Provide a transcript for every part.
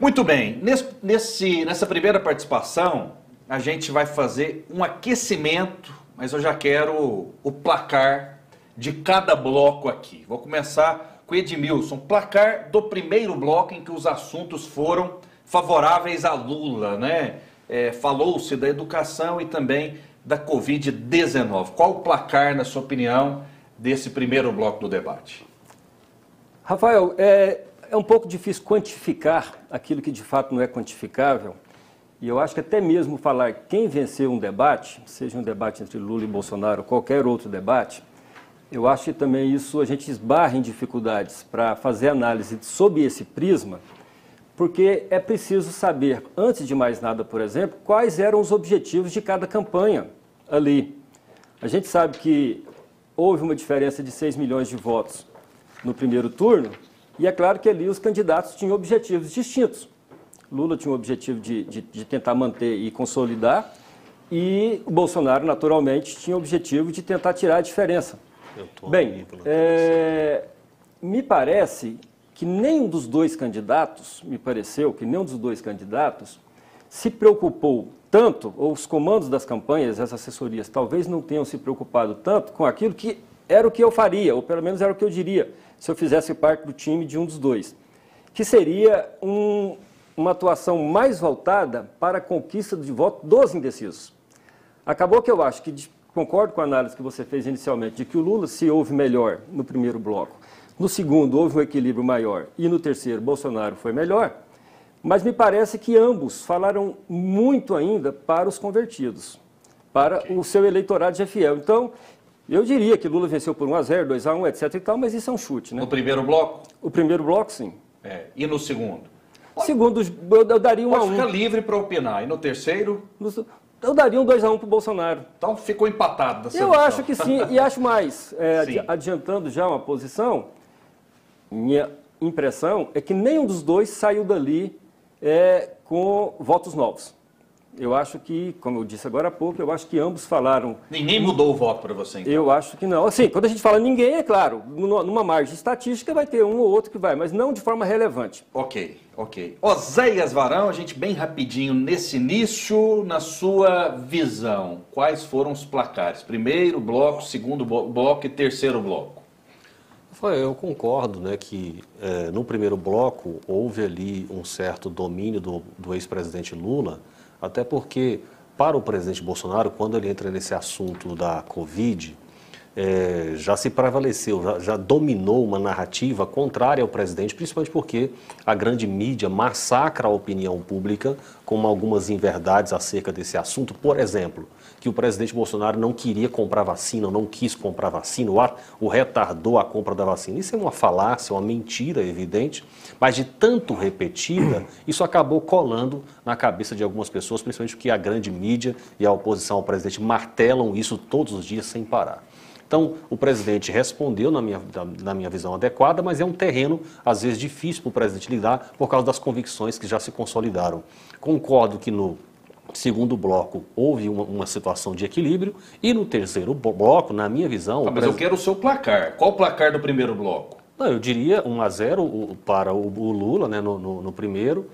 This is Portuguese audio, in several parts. Muito bem, nessa primeira participação, a gente vai fazer um aquecimento, mas eu já quero o placar de cada bloco aqui. Vou começar com Edmilson, placar do primeiro bloco em que os assuntos foram favoráveis a Lula, né? Falou-se da educação e também da Covid-19. Qual o placar, na sua opinião, desse primeiro bloco do debate? Rafael, é um pouco difícil quantificar aquilo que de fato não é quantificável, e eu acho que até mesmo falar quem venceu um debate, seja um debate entre Lula e Bolsonaro ou qualquer outro debate, eu acho que também isso a gente esbarra em dificuldades para fazer análise sob esse prisma, porque é preciso saber, antes de mais nada, por exemplo, quais eram os objetivos de cada campanha ali. A gente sabe que houve uma diferença de 6 milhões de votos no primeiro turno, e é claro que ali os candidatos tinham objetivos distintos. Lula tinha o objetivo de tentar manter e consolidar, e o Bolsonaro, naturalmente, tinha o objetivo de tentar tirar a diferença. Bem, me parece que nenhum dos dois candidatos, se preocupou tanto, ou os comandos das campanhas, as assessorias, talvez não tenham se preocupado tanto com aquilo que era o que eu faria, ou pelo menos era o que eu diria, se eu fizesse parte do time de um dos dois, que seria uma atuação mais voltada para a conquista de voto dos indecisos. Acabou que eu acho que, concordo com a análise que você fez inicialmente, de que o Lula se ouve melhor no primeiro bloco, no segundo houve um equilíbrio maior e no terceiro Bolsonaro foi melhor, mas me parece que ambos falaram muito ainda para os convertidos, para o seu eleitorado já fiel. Então, eu diria que Lula venceu por 1-0, 2-1, etc e tal, mas isso é um chute, né? No primeiro bloco? O primeiro bloco, sim. E no segundo? Segundo, eu daria 1-1. Pode ficar livre para opinar. E no terceiro? Eu daria um 2-1 para o Bolsonaro. Então ficou empatado da seleção. Eu acho que sim, e acho mais. Adiantando já uma posição, minha impressão é que nenhum dos dois saiu dali com votos novos. Eu acho que, como eu disse agora há pouco, eu acho que ambos falaram... Ninguém mudou o voto para você, então? Eu acho que não. Assim, quando a gente fala ninguém, é claro, numa margem estatística vai ter um ou outro que vai, mas não de forma relevante. Ok. Oséias Varão, a gente bem rapidinho nesse início, na sua visão, quais foram os placares? Primeiro bloco, segundo bloco e terceiro bloco. Eu concordo, né, que no primeiro bloco houve ali um certo domínio do ex-presidente Lula, até porque, para o presidente Bolsonaro, quando ele entra nesse assunto da Covid, já se prevaleceu, já dominou uma narrativa contrária ao presidente, principalmente porque a grande mídia massacra a opinião pública com algumas inverdades acerca desse assunto. Por exemplo, que o presidente Bolsonaro não queria comprar vacina, não quis comprar vacina, ou retardou a compra da vacina. Isso é uma falácia, uma mentira evidente, mas de tanto repetida, isso acabou colando na cabeça de algumas pessoas, principalmente porque a grande mídia e a oposição ao presidente martelam isso todos os dias sem parar. Então, o presidente respondeu, na minha visão, adequada, mas é um terreno, às vezes, difícil para o presidente lidar por causa das convicções que já se consolidaram. Concordo que no segundo bloco houve uma situação de equilíbrio e no terceiro bloco, na minha visão... Mas eu quero o seu placar. Qual o placar do primeiro bloco? Não, eu diria 1-0 para o Lula, né, no primeiro.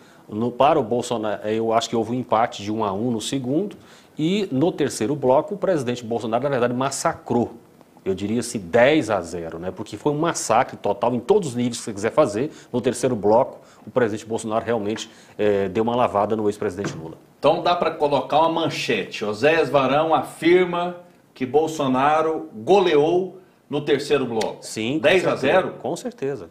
Para o Bolsonaro, eu acho que houve um empate de 1-1 no segundo. E no terceiro bloco, o presidente Bolsonaro, na verdade, massacrou. Eu diria assim, 10-0, né? Porque foi um massacre total em todos os níveis que você quiser fazer. No terceiro bloco, o presidente Bolsonaro realmente deu uma lavada no ex-presidente Lula. Então dá para colocar uma manchete. Oséias Varão afirma que Bolsonaro goleou no terceiro bloco. Sim. 10-0? Com certeza.